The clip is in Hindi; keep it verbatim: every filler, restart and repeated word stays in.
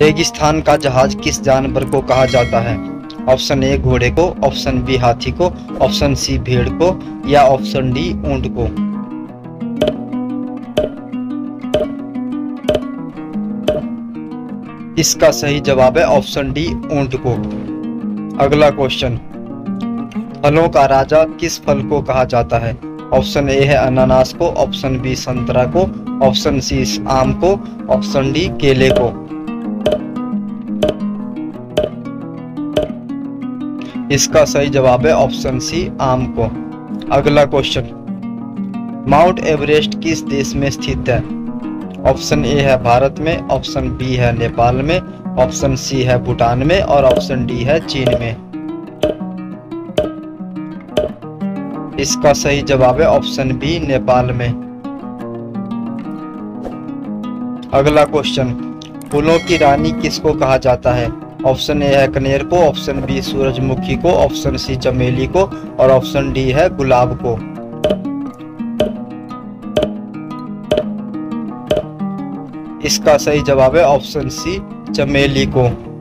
रेगिस्तान का जहाज किस जानवर को कहा जाता है? ऑप्शन ए घोड़े को, ऑप्शन बी हाथी को, ऑप्शन सी भेड़ को या ऑप्शन डी ऊंट को। इसका सही जवाब है ऑप्शन डी ऊंट को। अगला क्वेश्चन, फलों का राजा किस फल को कहा जाता है? ऑप्शन ए है अनानास को, ऑप्शन बी संतरा को, ऑप्शन सी आम को, ऑप्शन डी केले को। इसका सही जवाब है ऑप्शन सी आम को। अगला क्वेश्चन, माउंट एवरेस्ट किस देश में स्थित है? ऑप्शन ए है भारत में, ऑप्शन बी है नेपाल में, ऑप्शन सी है भूटान में और ऑप्शन डी है चीन में। इसका सही जवाब है ऑप्शन बी नेपाल में। अगला क्वेश्चन, फूलों की रानी किसको कहा जाता है? ऑप्शन ए है कनेर को, ऑप्शन बी सूरजमुखी को, ऑप्शन सी चमेली को और ऑप्शन डी है गुलाब को। इसका सही जवाब है ऑप्शन सी चमेली को।